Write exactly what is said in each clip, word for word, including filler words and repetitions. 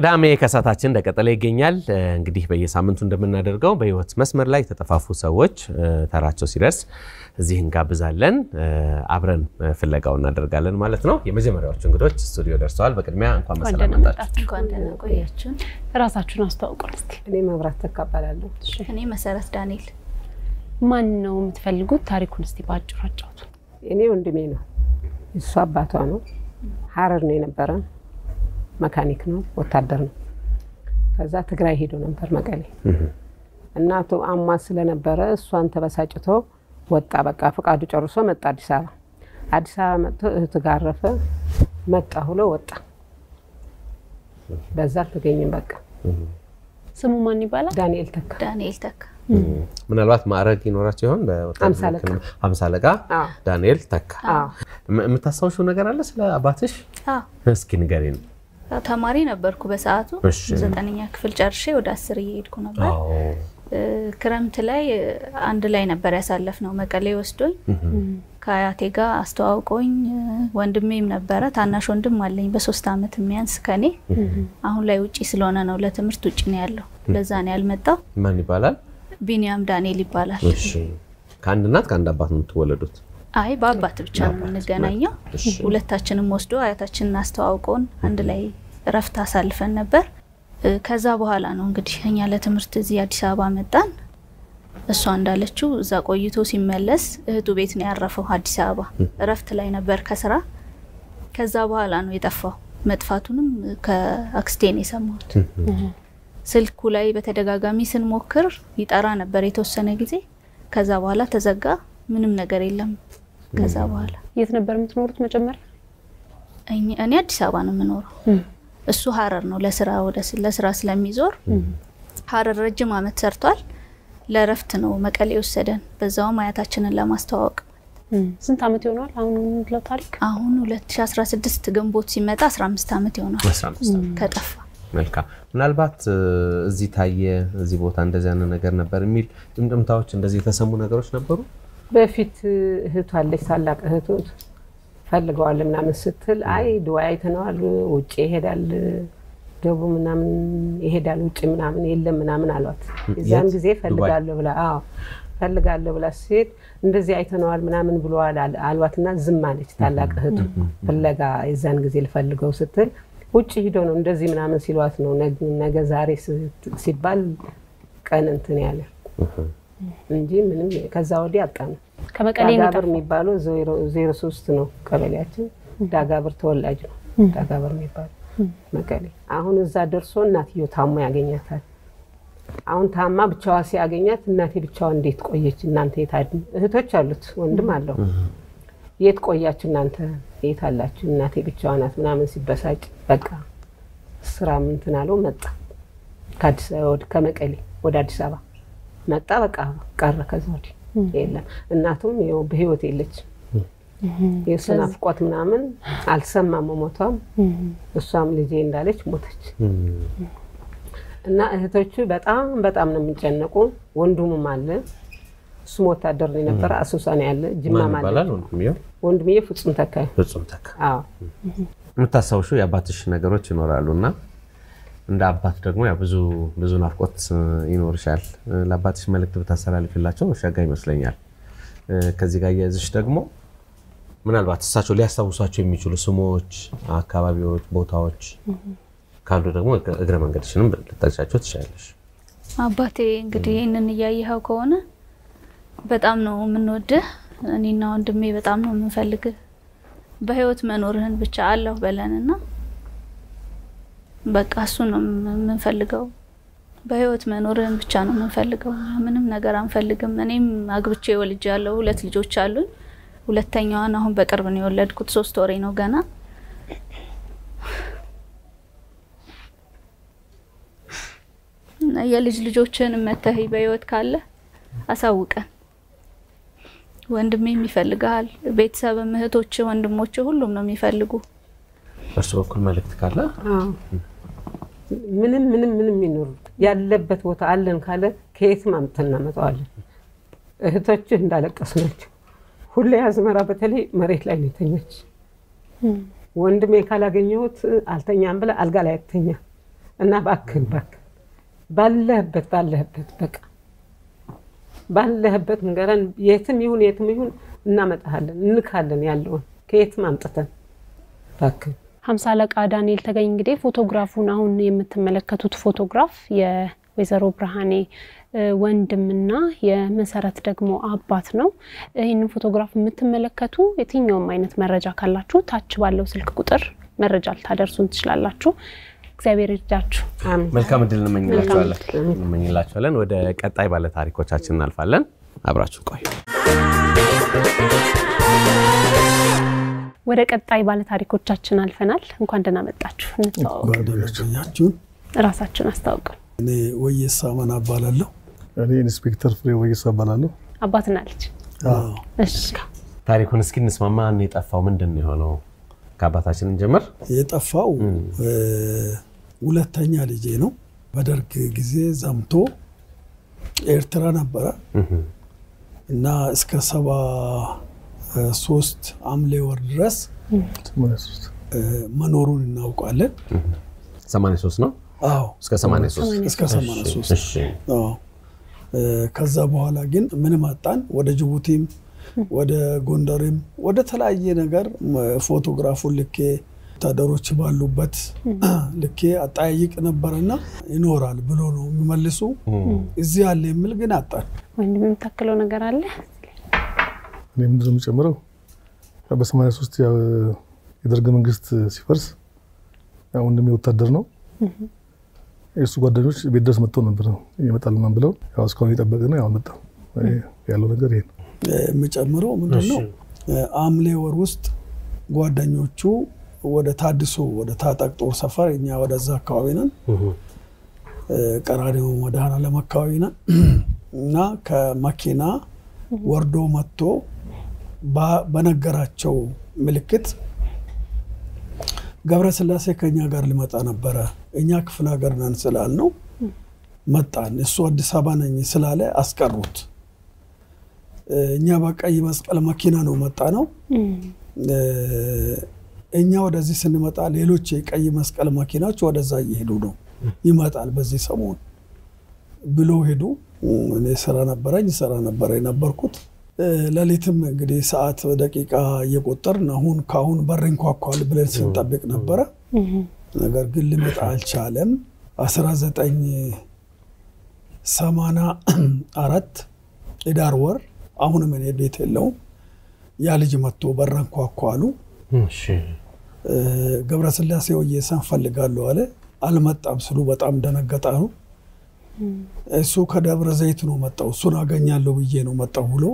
ቅዳሜ ከሳታችን እንደቀጠለ ይገኛል እንግዲህ በየሳምንቱ እንደምናደርገው በህይወት መስመር ላይ ተጠፋፉ ሰዎች ተራቸው ሲደርስ እዚህ እንጋብዛለን አብረን ፍለጋው እናደርጋለን ማለት ነው የመጀመሪያዎቹ እንግዶች ስቱዲዮ ደርሰዋል በቅድሚያ እንኳን መሰላም መጣችሁ እንኳን ደህና ቆያችሁ ራሳችሁን አስተዋውቁን እስቲ እኔ መብራት ተቀበላለሁ እሺ እኔ መሰረት ዳንኤል ማን ነው የምትፈልጉት ታሪኩን እስቲ ባጭሩ አጫውቱ እኔ ወንድሜ ነው እሱ አባቷ ነው ሐረር ነው የነበረ መካኒክ ነው ወታደር ነው ከዛ ትግራይ ሄዶ ነበር መቀሌ እናቱ አማ ስለነበረ እሷን ተበሳጭቶ ወጣ በቃ ፍቃዱ ጨርሶ መጣ አዲስ አበባ አዲስ አበባ መጥቶ ተጋረፈ መጣ ሁሉ ወጣ በዛ ተገኘን በቃ ስሙ ማን ይባላል ዳንኤል ተካ ዳንኤል ተካ ምናልባት ማረግ ይኖራቸው ይሆን በወጣት ሃምሳ ለጋ ዳንኤል ተካ የምታስታውሹ ነገር አለ ስለ አባትሽ አዎ እስኪ ንገሪኝ ተማሪ ነበርኩ በሰዓቱ ዘጠነኛ ክፍል ጨርሼ ወደ አስር ይሄድኩ ነበር ክረምት ላይ አንድ ላይ ነበር ያሳለፍነው መቀሌ ወስዶኝ ካያቴ ጋር አስተዋውቆኝ ወንድሜም ነበር ታናሽ ወንድም አለኝ በሶስት አመት የሚያንስ ከኔ አሁን ላይ ውጪ ስለሆነ ነው ለትምህርት ውጪ ነው ያለው ለዛ ነው ያልመጣው ማን ይባላል ቢኒያም ዳንኤል ይባላል እሺ ካንድ እናት ካንድ አባት ነው ተወለዱት አይ ባባት ብቻ ነው ነገናኛው ሁለታችንም ወስዶ አያታችንን አስተዋውቆን አንድ ላይ ረፍታ አሳልፈን ነበር ከዛ በኋላ ነው እንግዲህ እኛ ለትምህርት እዚህ አዲስ አበባ መጣን እሷ እንዳለችው እዛ ቆይቶ ሲመለስ እህቱ ቤት ነው ያረፈው አዲስ አበባ ረፍት ላይ ነበር ከስራ ከዛ በኋላ ነው የጠፋው መጥፋቱንም ከአክስቴን የሰማሁት ስልኩ ላይ በተደጋጋሚ ስንሞክር ይጣራ ነበር የተወሰነ ጊዜ ከዛ በኋላ ተዘጋ ምንም ነገር የለም ከዛ በኋላ የት ነበር የምትኖሩት መጀመሪያ እኔ አዲስ አበባ ነው የምኖረው እሱ ሐረር ነው ለስራ ወደ ለስራ ስለሚዞር ሐረር ረጅም አመት ሰርቷል ለረፍት ነው መቀሌ ወሰደን በዛው ማያታችንን ለማስተዋወቅ ስንት አመት ይሆናል አሁን ነው ታሪክ አሁን ሁለት ሺህ አስራ ስድስት ግንቦት ሲመጣ አስራ አምስት አመት ይሆናል አስራ አምስት ከጠፋ መልካም ምናልባት እዚህ ታየ እዚህ ቦታ እንደዚህ ያለ ነገር ነበር የሚል ድምድምታዎች እንደዚህ ተሰሙ ነገሮች ነበሩ በፊት እህቷ አለች ታላቅ እህቷ ፈልጓል ምናምን ስትል አይ ዱዓይ ተናል ወጪ ይሄዳል ደቡ ምናምን ይሄዳል ወጪ ምናምን የለም ምናምን አሏት እዛን ጊዜ ፈልጋለሁ ብላ አዎ ፈልጋለሁ ብላ ሲል እንደዚህ አይተናል ምናምን ብሏል አሏትና ዝም አለች ታላቅ እህቱ ፍለጋ እዛን ጊዜ ልፈልገው ስትል ወጪ ሄዶ ነው እንደዚህ ምናምን ሲሏት ነው ነገ ዛሬ ሲባል ቀን እንትን ያለ እንጂ ምንም ከዛ ወዲያ አጣን ከመቀሌ ዳጋብር የሚባለው ዜሮ ሶስት ነው ቀበሌያችን ዳጋብር ተወላጅ ነው ዳጋብር የሚባለው መቀሌ አሁን እዛ ደርሶ እናትዮ ታማ ያገኛታል አሁን ታማ ብቻዋ ሲያገኛት እናቴ ብቻዋን እንዴት ቆየች እናንተ የታድ እህቶች አሉት ወንድም አለው የት ቆያችሁ እናንተ የት አላችሁ እናቴ ብቻዋን አት ምናምን ሲበሳጭ በቃ ስራ ምንትን አለው መጣ ከአዲስ ወደ ከመቀሌ ወደ አዲስ አበባ መጣ በቃ ቀረ ከዛ ወዲህ የለም እናቱም ይኸው በህይወት የለች የእሱን አፍቆት ምናምን አልሰማም ሞቷም እሷም ልጄ እንዳለች ሞተች እና እህቶቹ በጣም በጣም ነው የሚጨነቁ ወንድሙም አለ እሱ ወታደር ነው ነበር አሶሳኔ ያለ ጅማ ማለት ነው ወንድሜ ፍጹም ተካ ፍጹም ተካ አዎ ምታሳውሹ ያባትሽ ነገሮች ይኖራሉና እንደ አባት ደግሞ ያ ብዙ ብዙ ናፍቆት ይኖርሻል ለአባትሽ መልእክት ብታሰራልፍላችሁ ሻጋ ይመስለኛል ከዚህ ጋር ያዝሽ ደግሞ ምናልባት እሳቸው ሊያስታውሳቸው የሚችሉ ስሞች አካባቢዎች ቦታዎች ካሉ ደግሞ እግረ መንገድሽንም ልታጫቸው ትችላለሽ አባቴ እንግዲህ እነን ያያየው ከሆነ በጣም ነው የምንወድህ እኔና ወንድሜ በጣም ነው የምንፈልግህ በህይወት መኖርህን ብቻ አላህ በለንና በቃ እሱን መንፈልገው በህይወት መኖርን ብቻ ነው መንፈልገው ምንም ነገር አንፈልግም እኔም አግብቼ ወልጃለሁ ሁለት ልጆች አሉኝ ሁለተኛዋን አሁን በቅርብ ነው የወለድኩት ሶስት ወሬ ነው ገና እና የልጅ ልጆችን መተህ በህይወት ካለ አሳውቀን ወንድሜ የሚፈልጋል ቤተሰብ እህቶች ወንድሞች ሁሉም ነው የሚፈልጉ እርሱ በኩል መልእክት ካለ ምንም ምንም ምንም ይኖር ያለበት ቦታ አለን ካለ ከየት ማምጣና መጣዋል እህቶች እንዳለቀሰች ሁሌ አዝመራ በተለይ መሬት ላይ ነው ተኛች ወንድሜ ካላገኘሁት አልተኛም ብለ አልጋ ላይ ተኛ እና ባክን ባክ ባለህበት ባለህበት በቃ ባለህበት ንገረን የትም ይሁን የትም ይሁን እናመጣለን እንካለን ያለውን ከየትም አምጥተን ባክን خمسة لقاء دانيل تجين قدي فوتوغرافون هون يمتملكتوت فوتوغراف يا وزارو برهاني وندمنا يا مسارات دقمو عباتنا إنه فوتوغراف متملكتو يتين يوم ما ينتمرجع كلاشو تاتش والله وسلك قدر مرجع تدرسون تشلالاشو كسبير تاتشو. ملكام دلنا من يلاشوالن من يلاشوالن وده كتاي بالله تاريخ وتشاتشنا الفالن أبراشو كوي. ولكن يجب ان يكون هناك من يكون هناك من يكون هناك من يكون هناك من يكون هناك من يكون هناك من يكون هناك من يكون هناك من يكون هناك سوست عملي والرس منورون الناوك على سماني سوس نو؟ آه اسكا سماني سوس اسكا سماني سوس آه كذابو على جن من ماتان وده جبوتيم وده غندريم وده تلاقي نجار فوتوغرافو اللي كي تدروش باللوبات اللي كي أتعيق نبرنا ينورال بلونو مملسو إزيالي ملقناتا وين بمتكلو نجار عليه لم يكن هناك أي شيء بس ما يسوس تيا يدرج من قصة سفرس أو إنهم يتدرنوا يسوق درنوش بيدرس متونا برا يمتعلمنا بلو يا أسكان يتبعنا يا عمتا يا لون جرين مش أمره من دونه عمله وروست قادنيوشو وده تادسو وده تاتك أو سفر إني وده زكاوينا كراريهم وده أنا لما كاوينا نا كماكينا وردو متو በነገራቸው ምልክት ገብረ ስላሴ ከኛ ጋር ሊመጣ ነበር እኛ ክፍለ ሀገር ነን ስላልነው መጣን እሱ አዲስ አበባ ነኝ ስላለ አስቀሩት እኛ በቀይ መስቀል መኪና ነው መጣ ነው እኛ ወደዚህ ስንመጣ ሌሎች የቀይ መስቀል መኪናዎች ወደዛ ይሄዱ ነው ይመጣል በዚህ ሰሞን ብሎ ሄዱ እኔ ሰራ ነበርኝ ሰራ ነበር የነበርኩት ለሊትም እንግዲህ ሰዓት ደቂቃ እየቆጠርን አሁን ካሁን በርን ኳኳል ብለን ስንጠብቅ ነበር ነገር ግን ልመጣ አልቻለም አስራ ዘጠኝ ሰማንያ አራት ዳር ወር አሁን ምን ቤት የለውም ያ ልጅ መጥቶ በርን ኳኳሉ እሺ ገብረ ስላሴ ወየሳን ፈልጋለሁ አለ አልመጣም ስሉ በጣም ደነገጣሉ እሱ ከደብረ ዘይት ነው መጣው እሱን አገኛለሁ ብዬ ነው መጣው ብሎ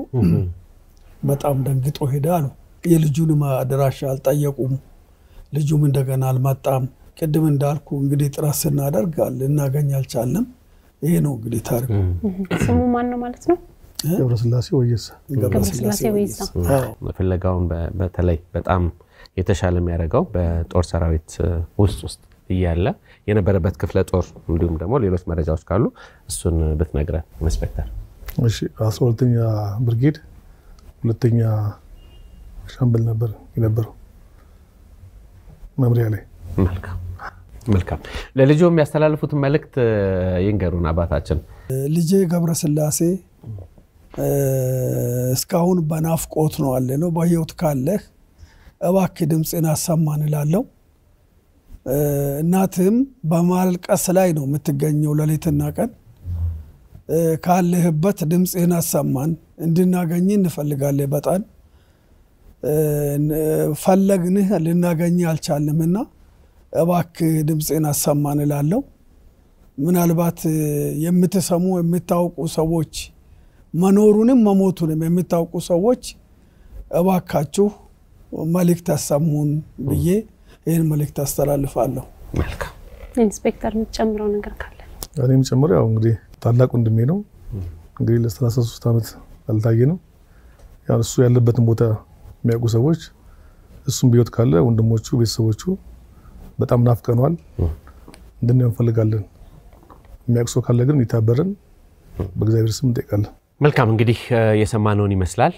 በጣም ደንግጦ ሄዳሉ የልጁን ማድራሻ አልጠየቁም ልጁም እንደገና አልመጣም ቅድም እንዳልኩ እንግዲህ ጥራት ስናደርጋል እናገኝ አልቻለም ይሄ ነው እንግዲህ ታሪኩ ስሙ ማን ነው ማለት ነው ደብረ ስላሴ ወይስ ደብረ ስላሴ ወይስ መፈለጋውን በተለይ በጣም የተሻለ የሚያደርገው በጦር ሰራዊት ውስጥ ውስጥ ይያለ የነበረበት ክፍለ ጦር እንዲሁም ደግሞ ሌሎች መረጃዎች ካሉ እሱን በትነግራ ኢንስፔክተር እሺ አስወልተኛ ብርጌድ ሁለተኛ ሻምበል ነበር ይነበሩ መምሪያ ላይ መልካም መልካም ለልጆም ያስተላልፉት መልእክት ይንገሩን አባታችን ልጄ ገብረ ስላሴ እስካሁን በናፍቆት ነው አለ ነው በህይወት ካለህ እባክህ ድምጽን አሰማን እላለሁ እናትም በማልቀስ ላይ ነው የምትገኘው ለሊትና ቀን ካለህበት ድምጽህን አሰማን እንድናገኝ እንፈልጋለን በጣም ፈለግንህ ልናገኝ አልቻለምና እባክህ ድምጽህን አሰማን እላለሁ ምናልባት የምትሰሙ የምታውቁ ሰዎች መኖሩንም መሞቱንም የምታውቁ ሰዎች እባካችሁ መልእክት አሰሙን ብዬ ይሄን መልእክት አስተላልፋለሁ መልካም ኢንስፔክተር ምጨምረው ነገር ካለ እኔ ምጨምረው ያው እንግዲህ ታላቁ እንድሜ ነው እንግዲህ ለ33 አመት አልታየ ነው ያው እሱ ያለበትን ቦታ የሚያውቁ ሰዎች እሱም ቢወት ካለ ወንድሞቹ ቤተሰቦቹ በጣም ናፍቀናል እንድንፈልጋለን የሚያውቁ ሰው ካለ ግን ይታበረን በእግዚአብሔር ስም እንጠይቃለን መልካም እንግዲህ የሰማነውን ይመስላል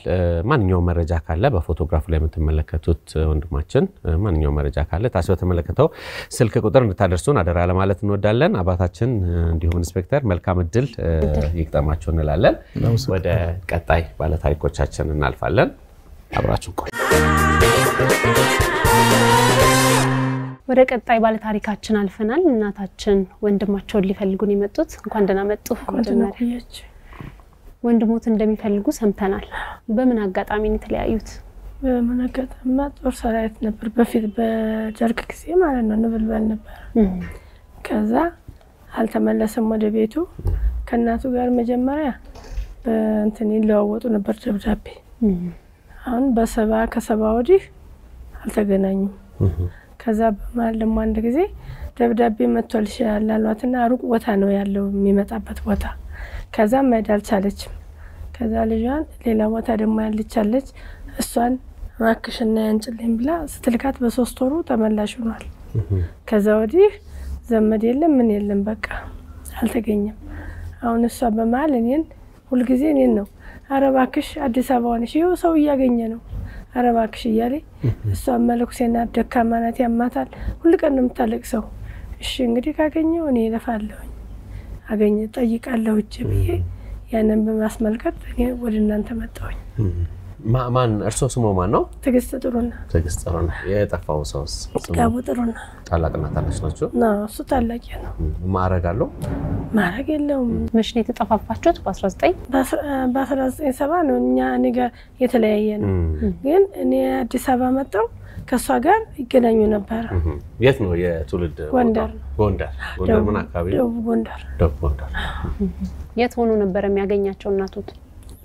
ማንኛው መረጃ ካለ በፎቶግራፉ ላይ የምትመለከቱት ወንድማችን ማንኛው መረጃ ካለ ታስበው ተመለከተው ስልክ ቁጥር እንድታደርሱን አደራ ለማለት እንወዳለን አባታችን እንዲሁም ኢንስፔክተር መልካም እድል ይቅጠማችሁ እንላለን ወደ ቀጣይ ባለ ታሪኮቻችን እናልፋለን አብራችሁ ቆዩ ወደ ቀጣይ ባለ ታሪካችን አልፈናል እናታችን ወንድማቸውን ሊፈልጉን ይመጡት እንኳን ደህና መጡ ወንድማችን ወንድሞት እንደሚፈልጉ ሰምተናል በምን አጋጣሚ እንትለያዩት በምን አጋጣሚ ጦር ሰራዊት ነበር በፊት በጀርክ ክሴ ማለት ነው ንብልበል ነበር ከዛ አልተመለሰም ወደ ቤቱ ከናቱ ጋር መጀመሪያ እንትን ይለዋወጡ ነበር ደብዳቤ አሁን በሰባ ከሰባ ወዲህ አልተገናኙም ከዛ በማለም አንድ ጊዜ ደብዳቤ መጥቷልሽ ያላሏትና ሩቅ ቦታ ነው ያለው የሚመጣበት ቦታ ከዛ መዳል ቻለች ከዛ ልጇን ሌላ ቦታ ደሞ ያልቻለች እሷን ራክሽና ያንጭልኝ ብላ ስትልካት በሶስት ወሩ ተመላሽ ሆኗል ከዛ ወዲህ ዘመድ የለም ምን የለም በቃ አልተገኘም አሁን እሷ በመሃል እኔን ሁሉ ጊዜ እኔን ነው አረባክሽ አዲስ አበባ ሆነሽ ይኸው ሰው ያገኘ ነው አረባክሽ ይያለ እሷ መልኩሴና ደካማናት ያማታል ሁሉ ቀን ምታለቅ ሰው እሺ እንግዲህ ካገኘው እኔ ለፋለሁ አገኘ ጠይቃለሁ እጭብ ይሄ ያንን በማስመልከት ወደ እናንተ መጣሁኝ ማማን እርሶ ስሙ ማን ነው ትግስት ጥሩና ትግስት ጥሩና የጣፋው ሰውስ ጋቡ ጥሩና ጣላቅና ታነሽናችሁ ና እሱ ጣላቅ ነው ማረጋለው ማረጋለው ምሽኔ ተጣፋፋችሁት በ19 በ1970 ነው እኛ ንገ የተለያየ ነው ግን እኔ አዲስ አበባ መጣው ከሷ ጋር ይገናኙ ነበር የት ነው የቱልድ ጎንደር ጎንደር ጎንደር ምን አካባቢ ጎንደር ጎንደር የት ሆኖ ነበር የሚያገኛቸው እናቱት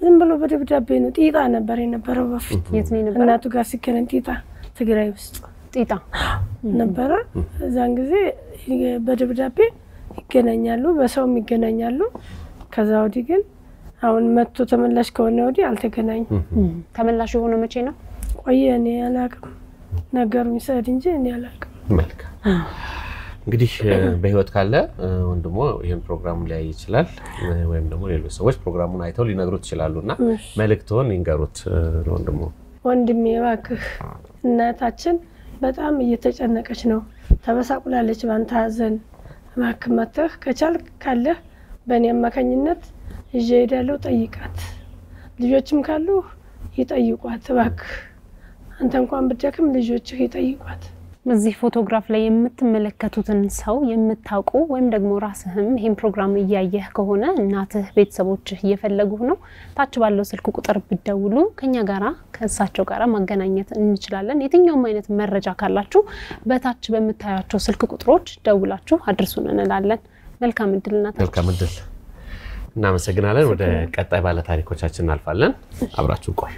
ዝም ብሎ በደብዳቤ ነው ጢጣ ነበር የነበረው በፊት የት ነው ነበር እናቱ ጋር ሲከረን ጢጣ ትግራይ ውስጥ ጢጣ ነበር እዛን ጊዜ በደብዳቤ ይገናኛሉ በሰውም ይገናኛሉ ከዛ ወዲህ ግን አሁን መጥቶ ተመላሽ ከሆነ ወዲህ አልተገናኙ ተመላሽ ሆኖ መቼ ነው ቆየኔ አላቅም ነገርም ይሰድ እንጂ እኔ አላቀ መልካ እንግዲህ በህይወት ካለ ወንድሞ ይሄን ፕሮግራም ላይ ይችላል ወይም ደግሞ ሌሎች ሰዎች ፕሮግራሙን አይተው ሊነግሩት ይችላሉና መልክቶን ይንገሩት ወንድሞ ወንድሜ እባክህ እናታችን በጣም እየተጨነቀች ነው ተበሳቁላለች ባንተ ሀዘን እባክህ መተህ ከቻልክ ካለ በእኔ አማካኝነት እጄ ሄዳለሁ ጠይቃት ልጆችም ካሉ ይጠይቋት እባክህ አንተ እንኳን በደክም ልጆችህ ይጠይቋት እዚህ ፎቶግራፍ ላይ የምትመለከቱትን ሰው የምታውቁ ወይም ደግሞ ራስህም ይሄን ፕሮግራም እያየህ ከሆነ እናትህ ቤተሰቦችህ እየፈለጉህ ነው ታች ባለው ስልክ ቁጥር ብትደውሉ ከኛ ጋራ ከእሳቸው ጋራ ማገናኘት እንችላለን የትኛውም አይነት መረጃ ካላችሁ በታች በመታያቸው ስልክ ቁጥሮች ደውላችሁ አድርሱን እንላለን መልካም እድልና መልካም እድል እና መሰግናለን ወደ ቀጣይ ባለ ታሪኮቻችን እናልፋለን አብራችሁ ቆዩ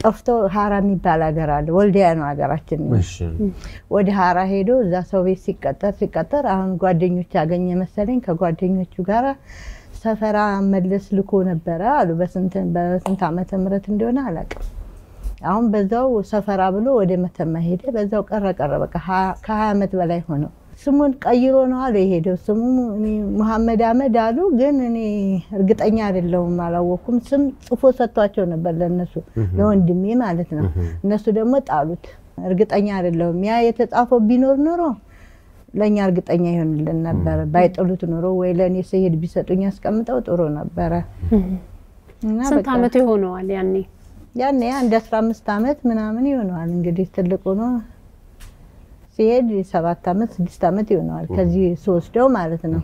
ጠፍቶ ሃራ የሚባል ሀገር አለ ወልዲያ ነው ሀገራችን እሺ ወደ ሃራ ሄዶ እዛ ሰው ቤት ሲቀጠር ሲቀጠር አሁን ጓደኞች ያገኘ መሰለኝ ከጓደኞቹ ጋራ ሰፈራ መልስ ልኮ ነበር አሉ በስንት በስንት ዓመተ ምህረት እንደሆነ አላውቅም አሁን በዛው ሰፈራ ብሎ ወደ መተማ ሄደ በዛው ቀረ ቀረ በቃ ከ20 ዓመት በላይ ሆኖ ስሙን ቀይሮ ነው አለ ሄደው ስሙ መሐመድ አህመድ አሉ ግን እኔ እርግጠኛ አይደለሁም አላወኩም ስም ጽፎ ሰጥቷቸው ነበር ለነሱ ለወንድሜ ማለት ነው እነሱ ደግሞ ጣሉት እርግጠኛ አይደለሁም ያ የተጻፈው ቢኖር ኖሮ ለኛ እርግጠኛ ይሆንልን ነበር ባይጥሉት ኖሮ ወይ ለኔ ሰይድ ቢሰጡኝ አስቀምጠው ጥሩ ነበር ስንት ዓመት ይሆነዋል ያኔ ያኔ አንድ አስራ አምስት ዓመት ምናምን ይሆነዋል እንግዲህ ትልቁ ነው ሲሄድ ሰባት ዓመት ስድስት ዓመት ይሆናል ከዚህ ሶስደው ማለት ነው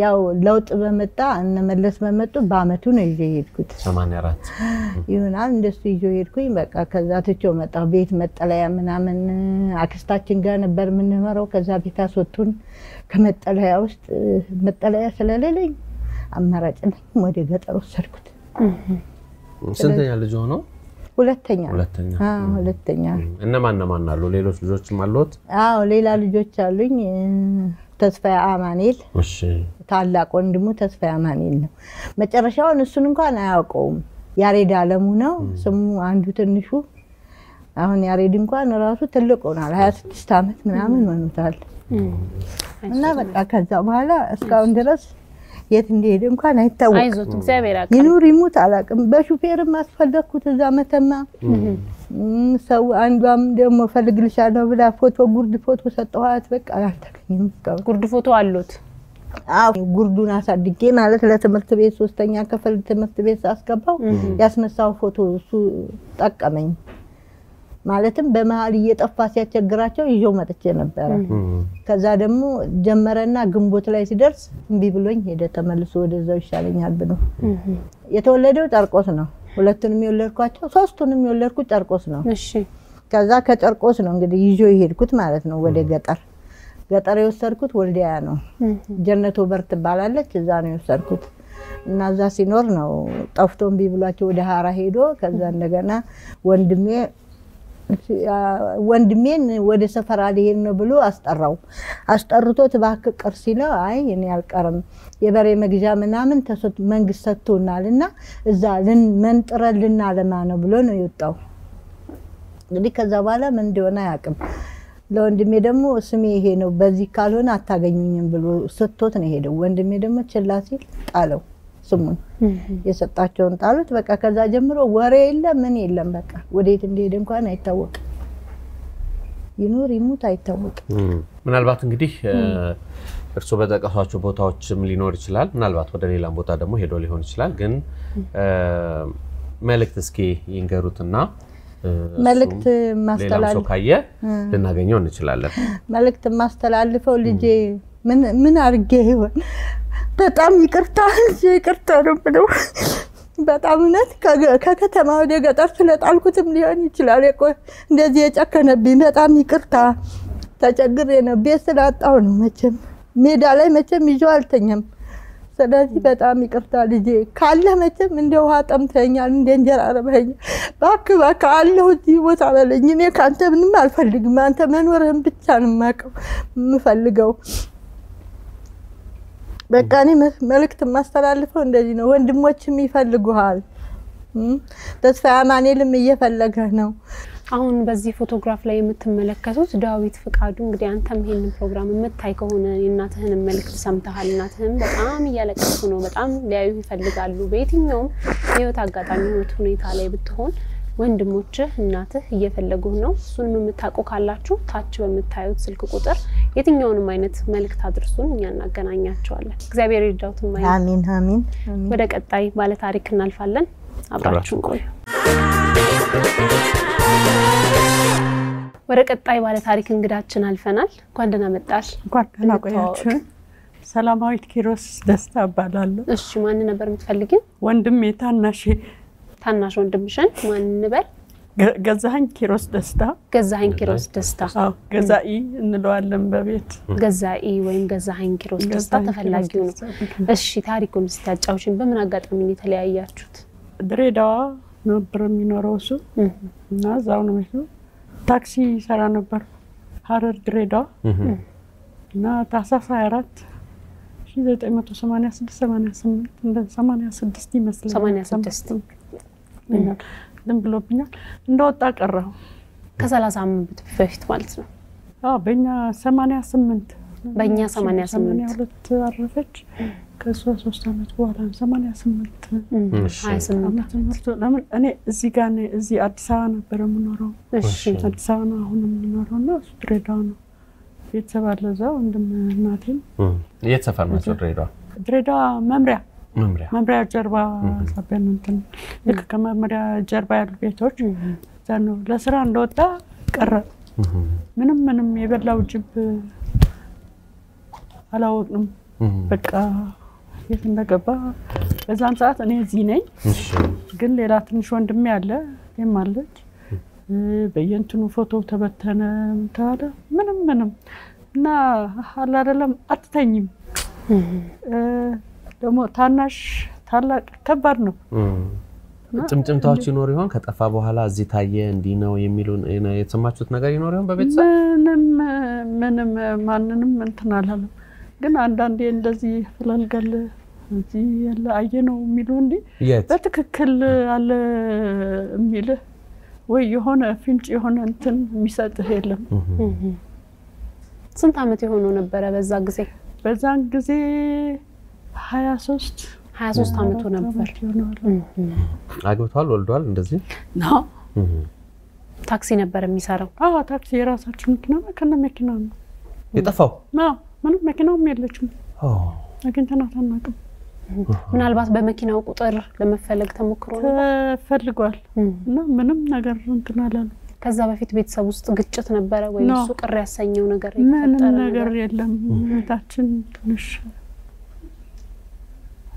ያው ለውጥ በመጣ እንመለስ በመጡ ባመቱ ነው ይዤ ሄድኩት ሰማንያ አራት ይሆናል እንደሱ ይዤ ሄድኩኝ በቃ ከዛ ተቾ መጣ ቤት መጠለያ ምናምን አክስታችን ጋር ነበር ምንመረው ከዛ ቤት አስወጡን ከመጠለያ ውስጥ መጠለያ ስለሌለኝ አማራጭ ነኝ ወደ ገጠር ወሰድኩት ስንተኛ ልጅ ሆኖ? ሁለተኛ ሁለተኛ አዎ ሁለተኛ እነማን ነማን አሉ? ሌሎች ልጆችም አሉት? አዎ ሌላ ልጆች አሉኝ። ተስፋዬ አማኑኤል እሺ ታላቅ ወንድሙ ተስፋዬ አማኑኤል ነው። መጨረሻውን እሱን እንኳን አያውቀውም። ያሬድ አለሙ ነው ስሙ አንዱ ትንሹ። አሁን ያሬድ እንኳን ራሱ ትልቅ ሆኗል። ሀያ ስድስት አመት ምናምን ሆኖታል። እና በቃ ከዛ በኋላ እስካሁን ድረስ የት እንደሄደ እንኳን አይታወቅም። አይዞት እግዚአብሔር ያውቃል። ይኑር ይሙት አላውቅም። በሹፌርም አስፈለግኩት እዛ መተማ ሰው አንዷም ደግሞ ፈልግልሻለሁ ብላ ፎቶ ጉርድ ፎቶ ሰጠኋት። በቃ አልተገኘም። ጉርድ ፎቶ አሉት? አዎ ጉርዱን አሳድጌ ማለት ለትምህርት ቤት ሶስተኛ ክፍል ትምህርት ቤት አስገባው ያስነሳው ፎቶ እሱ ጠቀመኝ። ማለትም በመሃል እየጠፋ ሲያቸግራቸው ይዤው መጥቼ ነበር። ከዛ ደግሞ ጀመረና ግንቦት ላይ ሲደርስ እንቢ ብሎኝ ሄደ ተመልሶ ወደዛው ይሻለኛል ብሎ። የተወለደው ጣርቆስ ነው። ሁለቱንም የወለድኳቸው ሶስቱንም የወለድኩት ጣርቆስ ነው። እሺ ከዛ ከጣርቆስ ነው እንግዲህ ይዤው ይሄድኩት ማለት ነው ወደ ገጠር። ገጠር የወሰድኩት ወልዲያ ነው። ጀነቶ በርት ባላለች እዛ ነው የወሰድኩት። እና እዛ ሲኖር ነው ጠፍቶም ቢብሏቸው ወደ ሀራ ሄዶ ከዛ እንደገና ወንድሜ ወንድሜን ወደ ሰፈራ ሊሄድ ነው ብሎ አስጠራው። አስጠርቶ ተባክ ቅርሲ ነው አይ እኔ አልቀርም የበሬ መግዣ ምናምን ተሰጥ መንግስት ሰጥቶናልና እዛ ልን መንጥረልና ለማ ነው ብሎ ነው የወጣው። እንግዲህ ከዛ በኋላ ምን እንደሆነ ያቅም ለወንድሜ ደግሞ ስሜ ይሄ ነው በዚህ ካልሆነ አታገኙኝም ብሎ ሰጥቶት ነው ሄደው። ወንድሜ ደግሞ ቸላ ሲል ጣለው ስሙን የሰጣቸውን ጣሉት። በቃ ከዛ ጀምሮ ወሬ የለም ምን የለም። በቃ ወዴት እንደሄደ እንኳን አይታወቅም። ይኑር ይሙት አይታወቅም። ምናልባት እንግዲህ እርሱ በተቀፋቸው ቦታዎችም ሊኖር ይችላል። ምናልባት ወደ ሌላም ቦታ ደግሞ ሄዶ ሊሆን ይችላል። ግን መልእክት እስኪ ይንገሩትና መልእክት ማስተላለፍ ሶካየ ልናገኘው እንችላለን። መልእክት ማስተላለፈው ልጄ ምን ምን አርጌ ይሆን በጣም ይቅርታ ይቅርታ ነው ብለው በጣም እውነት ከከተማ ወደ ገጠር ስለጣልኩትም ሊሆን ይችላል። እኮ እንደዚህ የጨከነብኝ በጣም ይቅርታ ተጨግሬ ነው ቤት ስላጣሁ ነው። መቼም ሜዳ ላይ መቼም ይዤው አልተኛም። ስለዚህ በጣም ይቅርታ ልጄ ካለ መቼም እንደው አጠምተኛል እንደንጀራ አረበኝ ባክህ ባክህ አለሁ ይወጣ በለኝ። እኔ ካንተ ምንም አልፈልግም። አንተ መኖርህን ብቻ ነው ማቀው ምፈልገው። በቃ እኔ መልእክት ማስተላልፈው እንደዚህ ነው። ወንድሞችም ይፈልጉሃል። ተስፋ አማኑኤልም እየፈለገ ነው። አሁን በዚህ ፎቶግራፍ ላይ የምትመለከቱት ዳዊት ፍቃዱ እንግዲህ አንተም ይሄንን ፕሮግራም የምታይ ከሆነ እናትህንም መልእክት ሰምተሃል። እናትህም በጣም እያለቀሱ ነው። በጣም ሊያዩ ይፈልጋሉ። በየትኛውም የህይወት አጋጣሚ ሁኔታ ላይ ብትሆን ወንድሞችህ እናትህ እየፈለጉህ ነው። እሱንም የምታቆ ካላችሁ ታች በመታዩት ስልክ ቁጥር የትኛውንም አይነት መልእክት አድርሱን እኛ እናገናኛቸዋለን። እግዚአብሔር ይርዳውትም ማለት አሜን አሜን። ወደ ቀጣይ ባለ ታሪክ እናልፋለን። አብራችሁን ቆዩ። ወደ ቀጣይ ባለ ታሪክ እንግዳችን አልፈናል። እንኳን ደህና መጣሽ። እንኳን ደህና ቆያችሁ። ሰላማዊት ኪሮስ ደስታ እባላለሁ። እሺ ማን ነበር የምትፈልጊው? ወንድሜ ታናሽ ታናሽ ወንድምሽን ማን ነበር? ገዛህኝ ኪሮስ ደስታ። ገዛህኝ ኪሮስ ደስታ አዎ ገዛኢ እንለዋለን በቤት። ገዛኢ ወይም ገዛህኝ ኪሮስ ደስታ ተፈላጊው ነው። እሺ ታሪኩን ስታጫውሽን በምን አጋጣሚ ነው የተለያያችሁት? ድሬዳዋ ነበር የሚኖረው እሱ እና እዛው ነው የሚኖረው። ታክሲ ሰራ ነበር ሀረር ድሬዳዋ እና ታህሳስ ሃያ አራት ዘጠኝ መቶ ሰማንያ ስድስት ሰማንያ ስምንት ሰማንያ ስድስት ይመስላል ሰማንያ ስድስት ደም ብሎብኛል እንደወጣ ቀረው ከ30 አመት በፊት ማለት ነው። አዎ በእኛ ሰማንያ ስምንት በእኛ ሰማንያ ስምንት አረፈች። ከ33 አመት በኋላ ሰማንያ ስምንት ሃያ ስምንት ለምን እኔ እዚህ ጋር ነኝ። እዚህ አዲስ አበባ ነበር የምኖረው። እሺ አዲስ አበባ አሁን የምኖረው ነው ድሬዳዋ ነው። የተሰባለዛው እንደም እናቴም የተሰፋን ነው ድሬዳዋ ድሬዳዋ መምሪያ መምሪያ መምሪያ ጀርባ ሳቢያ እንትን ልክ ከመምሪያ ጀርባ ያሉ ቤቶች ዛኑ ለስራ እንደወጣ ቀረ። ምንም ምንም የበላው ጅብ አላወቅንም። በቃ የት እንደገባ በዛን ሰዓት እኔ እዚህ ነኝ። ግን ሌላ ትንሽ ወንድሜ አለ የማለች በየንትኑ ፎቶ ተበተነ ታዳ ምንም ምንም እና አላ አይደለም አትተኝም ደሞ ታናሽ ታላቅ ከባድ ነው። تم تاچی نوریم که اتفاقا حالا زیتاین دینا و یه میلون اینا یه تماشوت نگاری نوریم ببیت سر منم منم منم من تنالم گن آن دیگر دزی فلان گل زی لعین و میلون دی بات کل عل میله و یهونه فینچ یهونه انتن میساد هیلم سنت عمتی هنون نبره بزرگزی بزرگزی حیاسوست حیاسوست عمتون نبر عجبت حال ولد ولد اندزی نه تاکسی نبره میسارم آها تاکسی راست چونکنم کنم مکنام یتفاو نه من مکنام میل چون آه اگه انت نه تن نکم من الباس به مکنام قطر لما فلگت مکرون فلگوال نه منم نگران کنالن كذا بفيت بيت سوست قطعت نبرة وينسو كراسة يونا قريب. ما لنا قريب لم تعشن نش.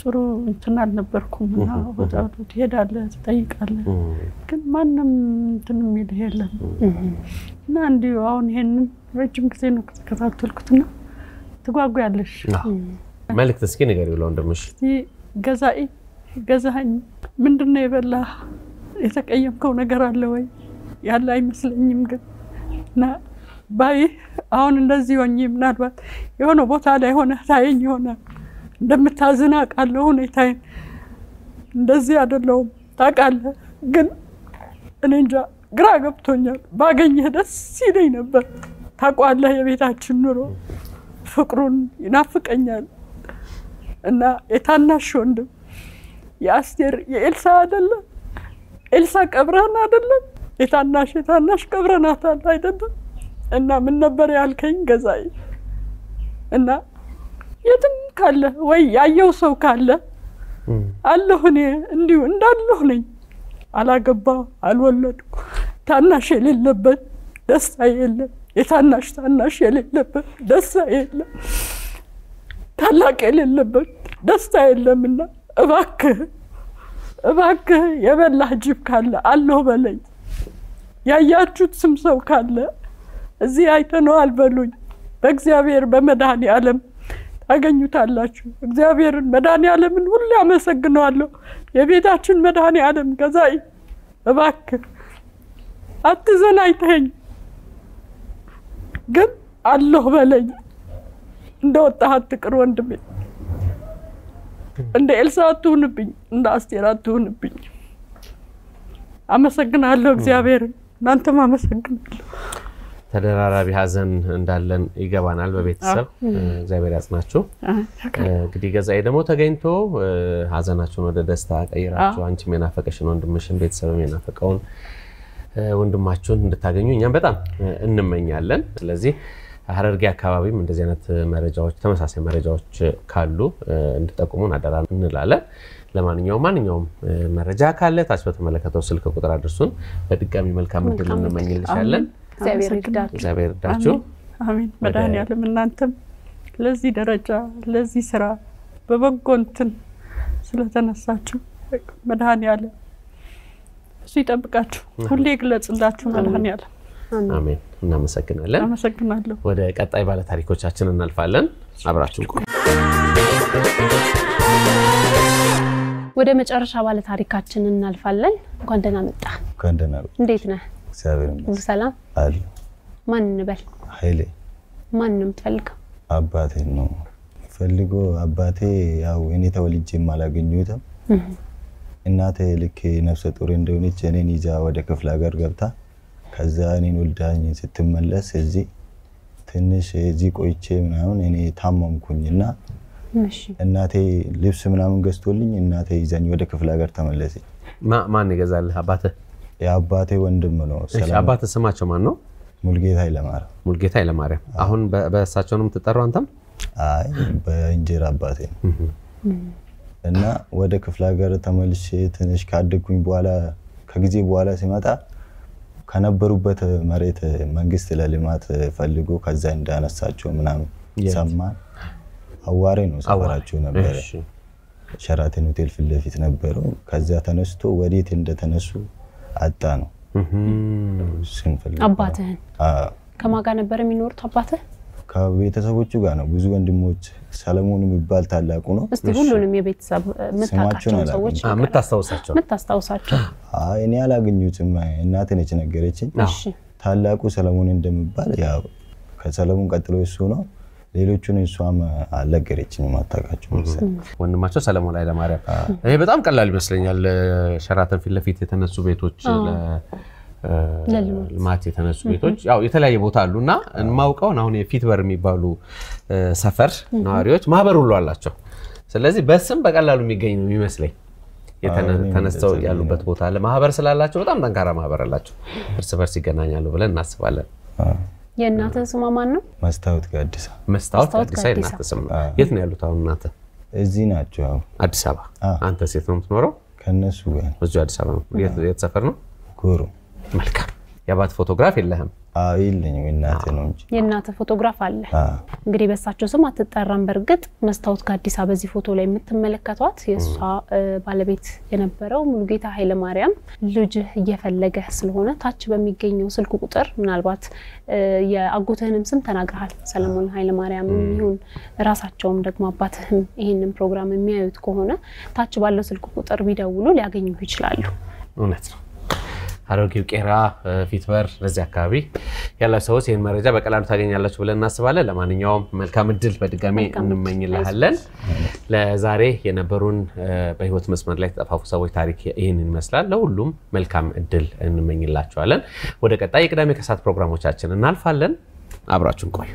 ترو تنال نبركم منها وده وده على تايق على كن ما نم تنمي لهلا ناندي وعون هن رجيم كتير كتير تلقتنا تقوى قالش مالك تسكيني قالوا لوندر مش تي جزائي جزائي من دنيا بالله إذاك أيام كونا جرال لوي يلا يمسل يمكن نا باي هون النازي ونجيب نادوا يهونو بوت على هون تاين يهونا دم تازناك على هون تاين النازي على اللوم تاك على جن النجا قراقب تونيا باقي هذا سيدي نبى تاكو على يبي تاكشنورو فكرون ينافق أنيا إنه إتانا شوند يأستير يلسا هذا إلساك أبرانا دلنا يتعناش يتعناش كبرنا تانا يدنا إننا من نبري على الكين جزاي إننا يتم كله ويا يوسو كله الله هني اللي وندا الله هني على جبا على ولد تعناش يلبن دس هيل يتعناش تعناش يلبن دس هيل تلاك يلبن دس هيل منا أباك أباك يا بالله جيب كله الله بلي يا يا جود سمسو كله زي أيتنو البلوي بكزابير بمداني علم أجنو تلاشو بكزابير مداني علم من ولا مسجنو الله يبي تاچن مداني علم كزاي أباك أتزن أيتين قل الله بلي ندور تحتك روند بي عند إلسا تونبين عند أستيرا تونبين أمسكنا على الجابير نانتو ما مسكنا ترى رابي هذن عند لن إجابنا على بيت سب الجابير أسمعشوا كذي كذايدا مو تجين تو هذن أشلون ردستاك أي راتشوا أنت منافق شنو ندمشن بيت سب منافق أون وندم ماشون ندتاجنيو نيام بتم إنمين يالن لذي هرگاه کابی من دزیانت مرجعات تماساسی مرجعات کالو اندتا کمون عدالان نلاله لمانیوم مانیوم مرجع کاله تاسبت ملکات وصل که کترا درسون بدیکامی ملکام دلمن منیل شالن زبیر داشو آمین بدانی علی من نانتم لذی درجه لذی سرا ببگونتن سلطان ساتو بدانی علی سیت ابکاتو کلیک لذت داشو بدانی علی آمین نام سکن علی نام سکن علی و در کتای بالا تاریکو چاشن نالفالن ابراشون کن و در مچارش بالا تاریکاتشن نالفالن کندنا می‌ده کندنا دیت نه سلام سلام علی من نبل حیله من نمتفلک آبادی نو فلگو آبادی یا وینی تولی جیم مالاگی نیوتم ایناته لکه نفست اورند ونی چنین نیزه و در کفلاگر گرفته خزانی ولدانی ست مللس زی تنش زی کویچه منامون اینی تمام کنی نه انتی لباس منامون گستولی انتی زنی وده کفلاگر تملسی ما ما نگذار لحباته لحباته وندم منو لحباته سماچو منو ملگی ثایل ماره ملگی ثایل ماره آهن ب ب ساچونم تتران تام آی ب اینجی لحباته نه وده کفلاگر تملسی تنش کادر کوی بوالا کجی بوالا سمتا ከነበሩበት መሬት መንግስት ለልማት ፈልጎ ከዛ እንዳነሳቸው ምናምን ሰማን አዋሬ ነው ሰራቸው ነበር ሸራተን ሆቴል ፍለፊት ነበር ከዛ ተነስቶ ወዴት እንደተነሱ አጣ ነው ስንፈልግ አባተን ከማጋ ነበር የሚኖርት አባተ ከቤተሰቦቹ ጋር ነው ብዙ ወንድሞች ሰለሞን የሚባል ታላቁ ነው እስቲ ሁሉንም የቤተሰብ መታቃቸው ሰዎች አምታስተውሳቸው መታስተውሳቸው አይ እኔ አላገኙትም እናቴ ነች ነገረችኝ እሺ ታላቁ ሰለሞን እንደሚባል ያው ከሰለሞን ቀጥሎ እሱ ነው ሌሎቹን እሷም አላገረችኝ ማታቃቸው ወንድማቸው ሰለሞን ላይ ለማርያም እኔ በጣም ቀላል ይመስለኛል ሸራተን ፊት ለፊት የተነሱ ቤቶች ልማት የተነሱ ቤቶች ያው የተለያየ ቦታ አሉና ማውቀው አሁን የፊትበር የሚባሉ ሰፈር ነዋሪዎች ማህበር ሁሉ አላቸው ስለዚህ በስም በቀላሉ የሚገኝ ነው የሚመስለኝ የተነስተው ያሉበት ቦታ አለ ማህበር ስላላቸው በጣም ጠንካራ ማህበር አላቸው እርስ በርስ ይገናኛሉ ብለን እናስባለን የእናተ ስም ማን ነው መስታወት ጋዲሳ መስታወት ጋዲሳ የእናተ ስም ነው የት ነው ያሉት አሁን እናተ እዚህ ናቸው አዲስ አበባ አንተ ሴት ነው የምትኖረው ከነሱ ጋር እዚህ አዲስ አበባ የት ሰፈር ነው ጎሮ ملكا يا بات فوتوغراف يلهم اه يلني ويناتي نو انجي يناتي فوتوغراف አለ እንግዲህ በሳቸው ስም አትጠራም በርግጥ መስታወት ጋዲሳ በዚህ ፎቶ ላይ የምትመለከቷት የሷ ባለቤት የነበረው ሙሉጌታ ኃይለ ማርያም ልጅ እየፈለገ ስለሆነ ታች በሚገኘው ስልክ ቁጥር ምናልባት የአጎተንም ስም ተናግራል ሰለሞን ኃይለ ማርያም ይሁን ራሳቸውም ደግሞ አባትህም ይሄንን ፕሮግራም የሚያዩት ከሆነ ታች ባለው ስልክ ቁጥር ቢደውሉ ሊያገኙ ይችላሉ እውነት ነው አሮጌው ቄራ ፊትበር ለዚህ አካባቢ ያላችሁ ሰዎች ይሄን መረጃ በቀላሉ ታገኛላችሁ ብለን እናስባለን ለማንኛውም መልካም እድል በድጋሚ እንመኝልሃለን ለዛሬ የነበሩን በህይወት መስመር ላይ ተጣፋፉ ሰዎች ታሪክ ይሄን ይመስላል ለሁሉም መልካም እድል እንመኝላችኋለን ወደ ቀጣይ የቅዳሜ ከሰዓት ፕሮግራሞቻችን እናልፋለን አብራችሁን ቆዩ